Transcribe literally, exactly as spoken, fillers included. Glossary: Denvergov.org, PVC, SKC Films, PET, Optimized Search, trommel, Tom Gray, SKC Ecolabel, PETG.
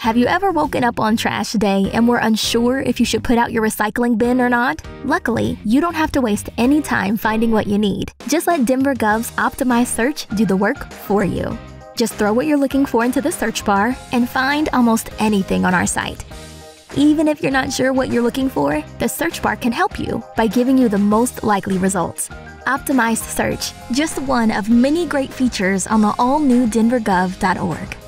Have you ever woken up on trash day and were unsure if you should put out your recycling bin or not? Luckily, you don't have to waste any time finding what you need. Just let DenverGov's Optimized Search do the work for you. Just throw what you're looking for into the search bar and find almost anything on our site. Even if you're not sure what you're looking for, the search bar can help you by giving you the most likely results. Optimized Search, just one of many great features on the all-new DenverGov dot org.